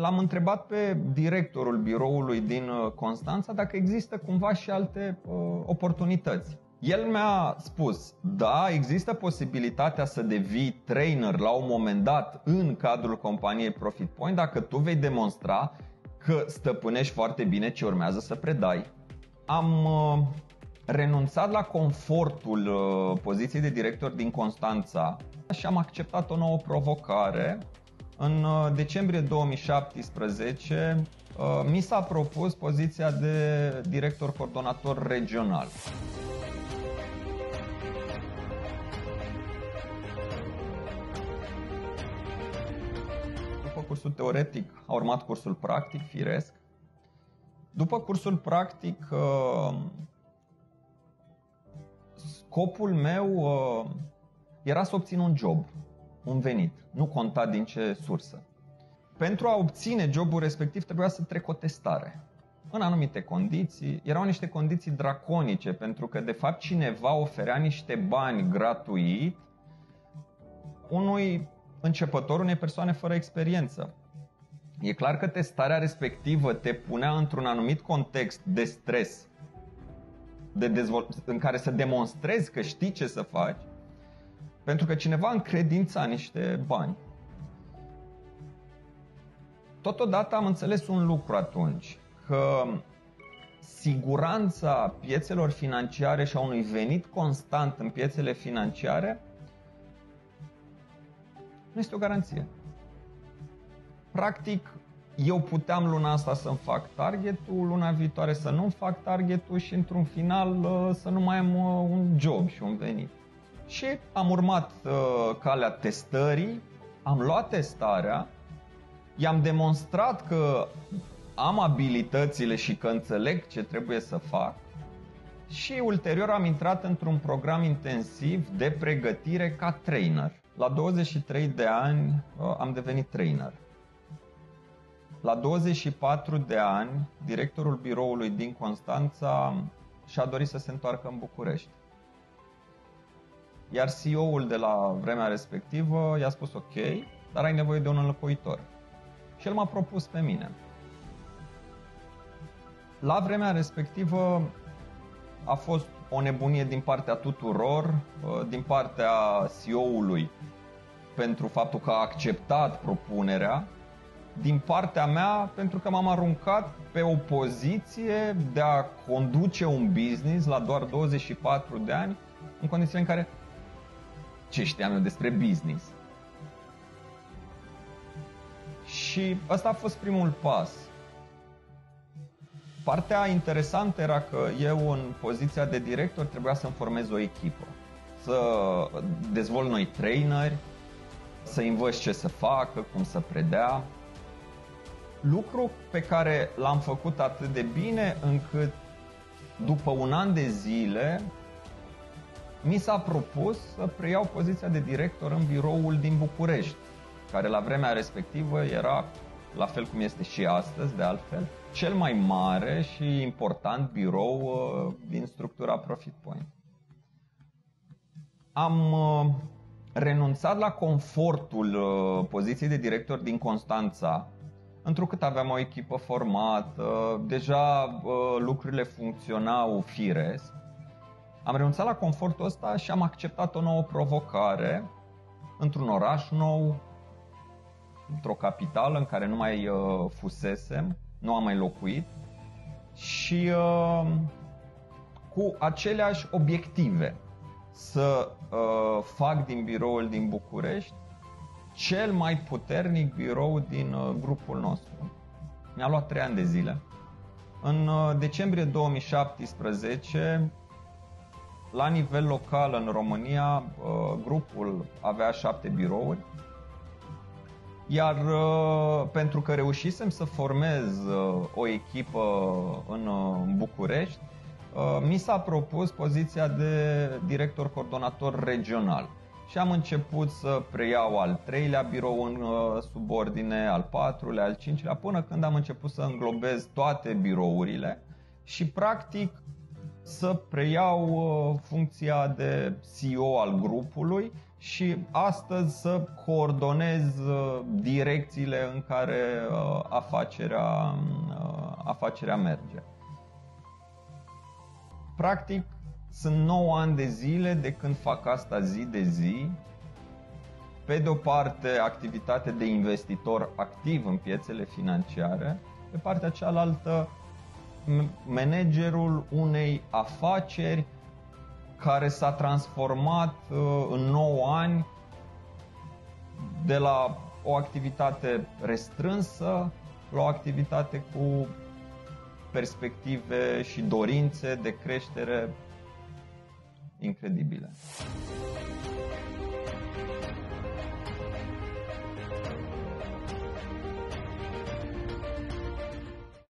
L-am întrebat pe directorul biroului din Constanța dacă există cumva și alte oportunități. El mi-a spus, da, există posibilitatea să devii trainer la un moment dat în cadrul companiei Profit Point dacă tu vei demonstra că stăpânești foarte bine ce urmează să predai. Am renunțat la confortul poziției de director din Constanța și am acceptat o nouă provocare. În decembrie 2017 mi s-a propus poziția de director coordonator regional. După cursul teoretic a urmat cursul practic, firesc. După cursul practic, scopul meu era să obțin un job, un venit, nu conta din ce sursă. Pentru a obține jobul respectiv trebuia să trec o testare. În anumite condiții, erau niște condiții draconice, pentru că de fapt cineva oferea niște bani gratuit unui începător, unei persoane fără experiență. E clar că testarea respectivă te punea într-un anumit context de stres, în care să demonstrezi că știi ce să faci, pentru că cineva încredința niște bani. Totodată am înțeles un lucru atunci, că siguranța piețelor financiare și a unui venit constant în piețele financiare nu este o garanție. Practic, eu puteam luna asta să-mi fac targetul, luna viitoare să nu-mi fac targetul și într-un final să nu mai am un job și un venit. Și am urmat calea testării, am luat testarea, i-am demonstrat că am abilitățile și că înțeleg ce trebuie să fac și ulterior am intrat într-un program intensiv de pregătire ca trainer. La 23 de ani am devenit trainer. La 24 de ani, directorul biroului din Constanța și-a dorit să se întoarcă în București. Iar CEO-ul de la vremea respectivă i-a spus ok, dar ai nevoie de un înlocuitor. Și el m-a propus pe mine. La vremea respectivă a fost o nebunie din partea tuturor, din partea CEO-ului pentru faptul că a acceptat propunerea, din partea mea pentru că m-am aruncat pe o poziție de a conduce un business la doar 24 de ani, în condițiile în care ce știam eu despre business. Și ăsta a fost primul pas. Partea interesantă era că eu în poziția de director trebuia să-mi formez o echipă, să dezvolt noi traineri, să învăț ce să facă, cum să predea. Lucru pe care l-am făcut atât de bine încât după un an de zile mi s-a propus să preiau poziția de director în biroul din București, care la vremea respectivă era, la fel cum este și astăzi de altfel, cel mai mare și important birou din structura Profit Point. Am renunțat la confortul poziției de director din Constanța, întrucât aveam o echipă formată, deja lucrurile funcționau firesc. Am renunțat la confortul ăsta și am acceptat o nouă provocare într-un oraș nou, într-o capitală în care nu mai fusesem, nu am mai locuit și cu aceleași obiective, să fac din biroul din București cel mai puternic birou din grupul nostru. Mi-a luat 3 ani de zile. În decembrie 2017, la nivel local în România, grupul avea 7 birouri, iar pentru că reușisem să formez o echipă în București, mi s-a propus poziția de director coordonator regional și am început să preiau al 3-lea birou în subordine, al 4-lea, al 5-lea, până când am început să înglobez toate birourile și practic să preiau funcția de CEO al grupului și astăzi să coordonez direcțiile în care afacerea merge. Practic, sunt 9 ani de zile de când fac asta zi de zi. Pe de o parte, activitate de investitor activ în piețele financiare, pe partea cealaltă, managerul unei afaceri care s-a transformat în 9 ani de la o activitate restrânsă la o activitate cu perspective și dorințe de creștere incredibile.